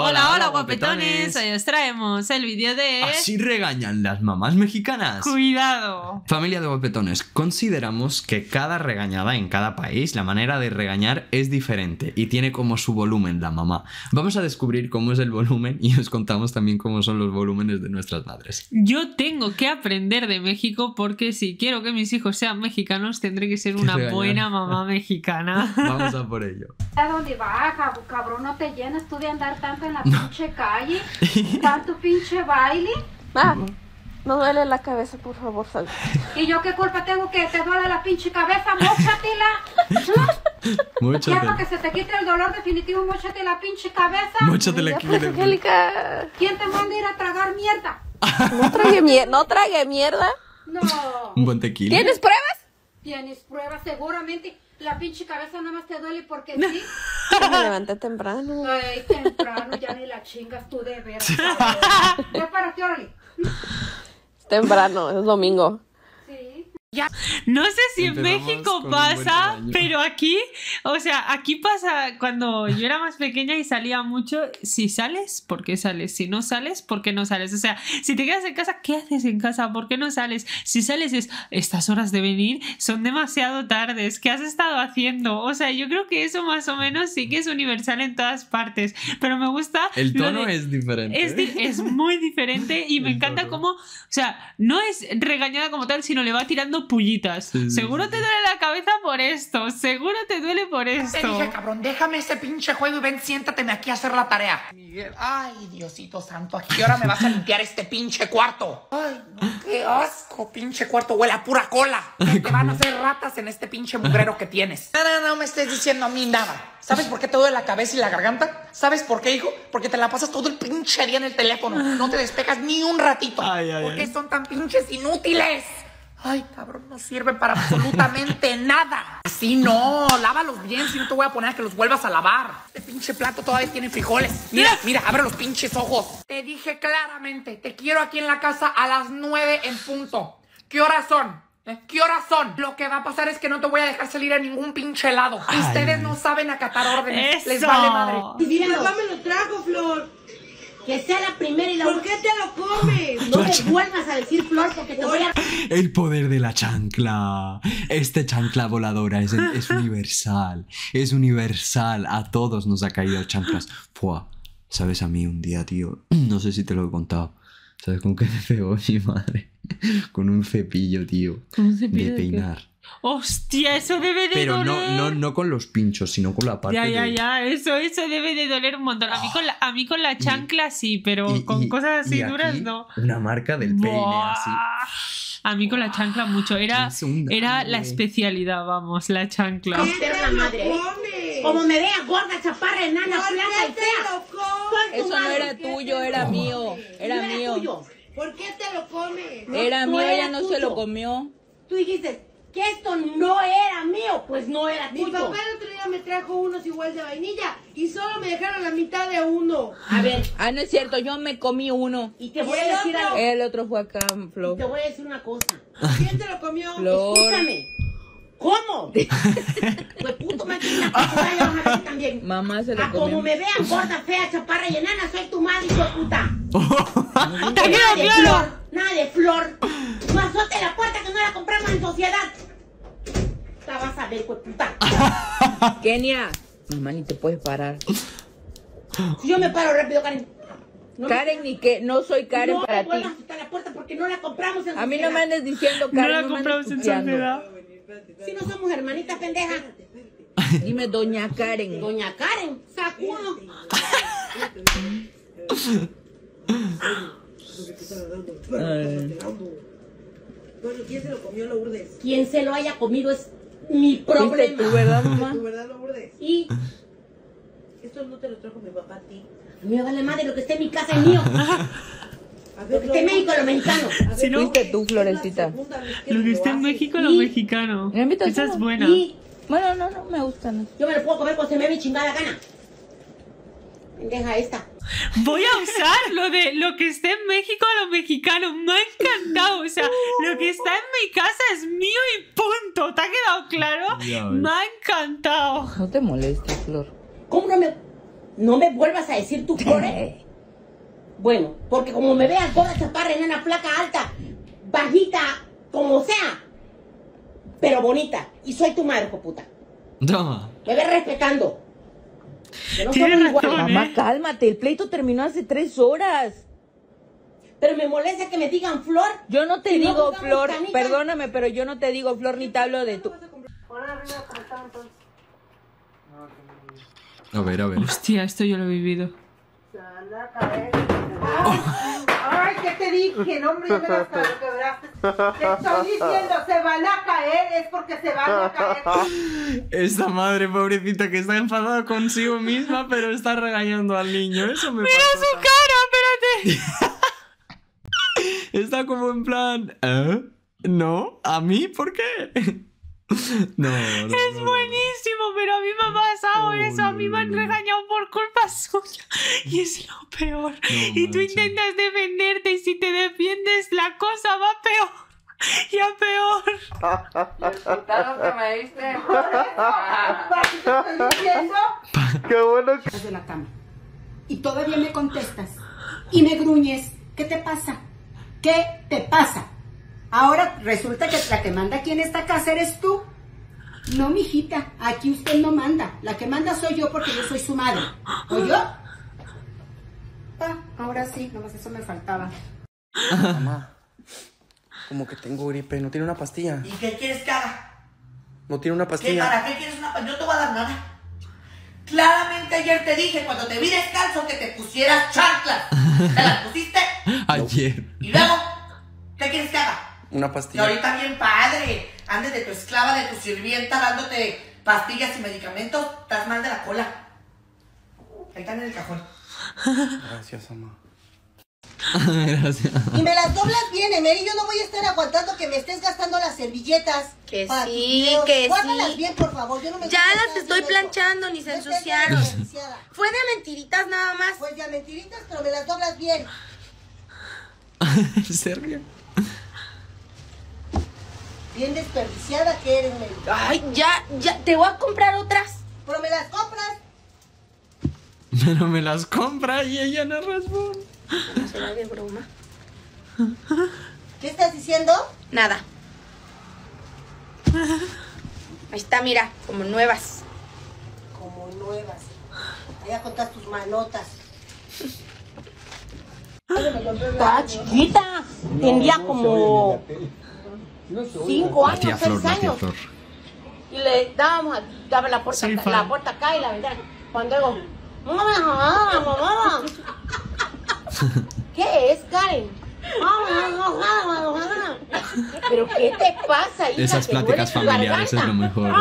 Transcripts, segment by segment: Hola, guapetones. Hoy os traemos el vídeo de... Así regañan las mamás mexicanas. ¡Cuidado! Familia de guapetones, consideramos que cada regañada en cada país, la manera de regañar es diferente y tiene como su volumen la mamá. Vamos a descubrir cómo es el volumen y os contamos también cómo son los volúmenes de nuestras madres. Yo tengo que aprender de México porque si quiero que mis hijos sean mexicanos tendré que ser una buena mamá mexicana. Vamos a por ello. ¿A dónde vas, cabrón? No te llenas tú de andar tanto en la pinche calle, tanto pinche baile. Ah, me duele la cabeza, por favor, sal. ¿Y yo qué culpa tengo que te duele la pinche cabeza? ¡Móchatela! Móchate. Ya para que se te quite el dolor definitivo, móchate la pinche cabeza. Móchate la cabeza. ¿Quién te manda a ir a tragar mierda? ¿No tragué mierda? No. Un buen tequila. ¿Tienes pruebas? Tienes pruebas, seguramente. La pinche cabeza nada más te duele porque sí. Me levanté temprano. Ay, temprano, ya ni la chingas tú de ver. Ya para qué hora. Temprano, es domingo. Sí. Ya. No sé si en México pasa, pero aquí, o sea, aquí pasa cuando yo era más pequeña y salía mucho. Si sales, ¿por qué sales? Si no sales, ¿por qué no sales? O sea, si te quedas en casa, ¿qué haces en casa? ¿Por qué no sales? Si sales es, estas horas de venir son demasiado tardes, ¿qué has estado haciendo? O sea, yo creo que eso más o menos sí que es universal en todas partes, pero me gusta... El tono es diferente. Es muy diferente y me encanta cómo, o sea, no es regañada como tal, sino le va tirando pullitas. Sí, seguro sí, te duele la cabeza por esto, seguro te duele por esto. Te dije, cabrón, déjame ese pinche juego y ven, siéntateme aquí a hacer la tarea. Miguel, ay, Diosito santo, ¿a qué hora me vas a limpiar este pinche cuarto? Ay, no, qué asco, pinche cuarto, huele a pura cola. Te van a hacer ratas en este pinche mugrero que tienes. No me estés diciendo a mí nada. ¿Sabes por qué te duele la cabeza y la garganta? ¿Sabes por qué, hijo? Porque te la pasas todo el pinche día en el teléfono. No te despegas ni un ratito. ¿Por qué son tan pinches inútiles? Ay, cabrón, no sirven para absolutamente nada. Así no, lávalos bien, si no te voy a poner a que los vuelvas a lavar. Este pinche plato todavía tiene frijoles. Mira, abre los pinches ojos. Te dije claramente, te quiero aquí en la casa a las 9 en punto. ¿Qué horas son? ¿Qué horas son? Lo que va a pasar es que no te voy a dejar salir a ningún pinche lado. Ay. Ustedes no saben acatar órdenes. Eso. Les vale madre. Mira, papá, me lo trago, Flor. Que sea la primera y la última. ¿Por qué te lo comes? No te vuelvas a decir, Flor, porque te voy a... El poder de la chancla. Esta chancla voladora es universal. Es universal. A todos nos ha caído chanclas. Fua. Sabes, a mí un día, tío, no sé si te lo he contado. ¿Sabes con qué me pegó mi madre? Con un cepillo, tío. ¿Un cepillo de peinar? ¡Hostia! Eso debe de doler. Pero no con los pinchos, sino con la parte eso debe de doler un montón. A mí con la chancla sí, pero con cosas así duras no. Una marca del peine así. A mí con la chancla mucho. Era la especialidad, vamos, la chancla. Como me veas gorda, chaparra, enana, plana y fea. Eso no era tuyo, era mío. Era mío. ¿Por qué te lo comes? Era mío, ella no se lo comió. Tú dijiste... que esto no era mío, pues no era tuyo. Mi papá el otro día me trajo unos igual de vainilla y solo me dejaron la mitad de uno. A ver. Ah, no es cierto, yo me comí uno. Y te voy a decir algo. El otro fue acá, Flor. Te voy a decir una cosa. ¿Quién te lo comió? Flor. Escúchame. ¿Cómo? Pues puto máquina, vamos a ver también. Mamá se lo comió. Como me vean gorda, fea, chaparra y enana, soy tu madre, hijo de puta. ¡Te quedo claro! Nada de Flor. Pasote la puerta que no la compramos en sociedad. La vas a ver, puta. Kenia. Mamá, ni te puedes parar. Yo me paro rápido, Karen. Karen, ni que no soy Karen para ti. No vuelvas a quitar la puerta porque no la compramos en sociedad. A mí no me andes diciendo Karen. No la compramos en sociedad. Si no somos hermanitas, pendeja. Dime, doña Karen. Doña Karen, sacudo. Bueno, ¿quién se lo comió, Lourdes? Quien se lo haya comido es mi problema. ¿Tu verdad, mamá? ¿Tu verdad, Lourdes? Y esto no te lo trajo mi papá a ti. A mí me vale madre, lo que esté en mi casa es mío. Lo que esté en México, lo mexicano. Si no, fuiste tú, Florencita. Lo que esté en México, lo mexicano. Esa es buena. Bueno, no me gustan. Yo me lo puedo comer cuando se me ve mi chingada gana. Deja esta. Voy a usar lo de lo que esté en México a lo mexicano. Me ha encantado. O sea, lo que está en mi casa es mío y punto. ¿Te ha quedado claro? Me ha encantado. No te molestes, Flor. ¿Cómo no me... no me vuelvas a decir tú core. Bueno, porque como me veas gorda, chaparra, enana, flaca, alta, bajita, como sea, pero bonita. Y soy tu madre, puta. No. Me ves respetando. No somos iguales. Mamá, cálmate. El pleito terminó hace 3 horas. Pero me molesta que me digan Flor. Yo no te digo Flor, perdóname, pero yo no te digo Flor ni te hablo de tu... A ver, a ver. Hostia, esto yo lo he vivido. Ay, ay, ¿qué te dije? No, hombre, yo me las quebraste. Te estoy diciendo, se van a caer, es porque se van a caer. Esta madre pobrecita que está enfadada consigo misma, pero está regañando al niño. Eso me... ¡Mira su cara! ¡Espérate! Está como en plan, ¿eh? ¿No? ¿A mí? ¿Por qué? No, no, es buenísimo, pero a mí me ha pasado eso. A mí me han regañado por culpa suya y es lo peor. No, y tú intentas defenderte y si te defiendes la cosa va peor. Y a peor. Los putados que me diste. Qué bueno que... de la cama. Y todavía me contestas y me gruñes. ¿Qué te pasa? ¿Qué te pasa? Ahora resulta que la que manda aquí en esta casa eres tú. No, mijita, aquí usted no manda. La que manda soy yo porque yo soy su madre. ¿O yo? Ah, ahora sí, nomás eso me faltaba. Mamá, como que tengo gripe, no tiene una pastilla. ¿Y qué quieres que haga? No tiene una pastilla. ¿Para qué quieres una pastilla? Yo te voy a dar nada. Claramente ayer te dije cuando te vi descalzo que te pusieras chanclas. ¿Te las pusiste? Ayer. ¿Y luego? ¿Qué quieres que haga? Una pastilla. Y ahorita bien padre, andes de tu esclava, de tu sirvienta, dándote pastillas y medicamentos, estás mal de la cola. Ahí están en el cajón. Gracias, mamá. Gracias. Y me las doblas bien, Emery. Yo no voy a estar aguantando que me estés gastando las servilletas. Que sí, que sí. Guárdalas bien, por favor. Yo no me... ya las estoy planchando, eso. Ni se ensuciaron. Fue de mentiritas nada más. Pues de mentiritas, pero me las doblas bien. ¿En serio? Bien desperdiciada que eres, Mary. Ay, ya, te voy a comprar otras. Pero me las compras. Pero me las compra y ella no responde. No será de broma. ¿Qué estás diciendo? Nada. Ahí está, mira, como nuevas. Como nuevas. Allá con todas tus manotas. Está chiquita. Tendría como 5 años, 6 años. Y le dábamos a la puerta acá y la ventana. Cuando digo, mamá, mamá. ¿Qué es, Karen? ¿Pero qué te pasa, hija? Esas pláticas familiares es lo mejor, ¿eh?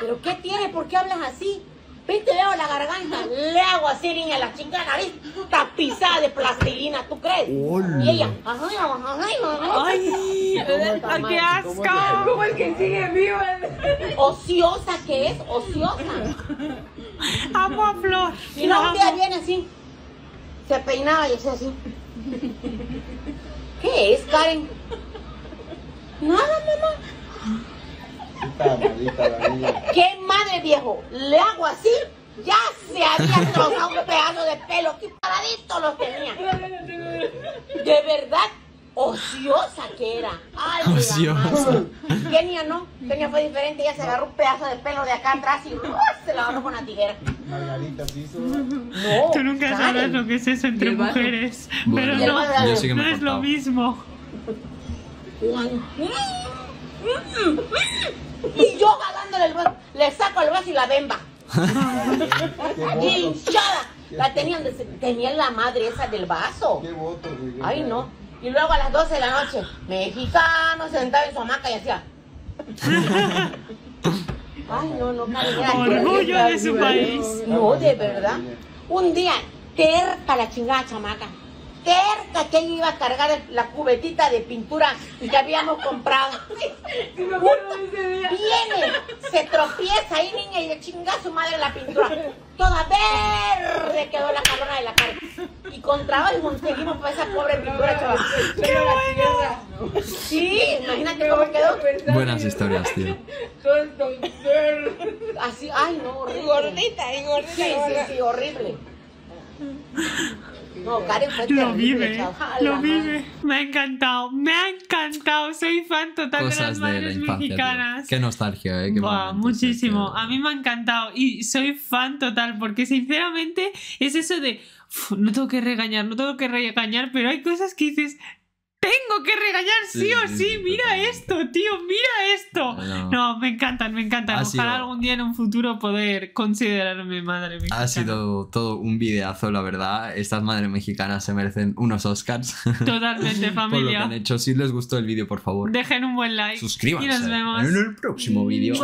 ¿Pero qué tienes? ¿Por qué hablas así? Ven, te veo la garganta. Le hago así, niña, la chingada nariz tapizada de plastilina, ¿tú crees? Hola. Y ella, ay, qué asco. ¿Cómo es que sigue vivo? Ociosa que es, ociosa. Amo a Flor. Y no, un día viene así. Se peinaba y hacía así. ¿Qué es, Karen? Nada, mamá. ¿Qué madre, viejo? Le hago así. Ya se había trozado un pedazo de pelo. ¡Qué paradito lo tenía! De verdad, ociosa que era. Ay, ociosa. Kenia no. Kenia fue diferente. Ella se agarró un pedazo de pelo de acá atrás y se lo agarró con la tijera. Margarita Piso. No. Tú nunca sabrás lo que es eso entre mujeres. Bueno, pero no, sí no es lo mismo. Y yo jalándole el brazo, le saco el brazo y la bemba. Hinchada. La tenían, tenía la madre esa del vaso. Qué voto. Ay, no. Y luego a las 12 de la noche, mexicano sentado en su hamaca y hacía. Ay, no, no, Karen. Orgullo de su país. No, de verdad. Un día, terca la chingada chamaca. Terca que él iba a cargar la cubetita de pintura que habíamos comprado. Sí, me acuerdo de ese día. Viene, se tropieza ahí, niña, y le chinga a su madre la pintura. Toda verde quedó la cabrona de la cara. Y con trabajo conseguimos para esa pobre pintura. ¡Qué bueno! Sí, imagínate cómo quedó. Buenas historias, tío. Así, ay no, horrible. Gordita, y gordita. Sí, sí, sí, horrible. No, Karen fue terrible, lo vive. Me ha encantado, soy fan total de las madres mexicanas. Tío. Qué nostalgia, qué muchísimo, a mí me ha encantado y soy fan total porque sinceramente es eso de no tengo que regañar, pero hay cosas que dices tengo que regañar sí o sí, mira esto, tío, mira esto. No, me encantan, Ojalá algún día en un futuro poder considerarme madre mexicana. Ha sido todo un videazo, la verdad. Estas madres mexicanas se merecen unos Oscars. Totalmente, familia. Por lo que han hecho. Si les gustó el vídeo, por favor, dejen un buen like. Suscríbanse. Y nos vemos en el próximo vídeo.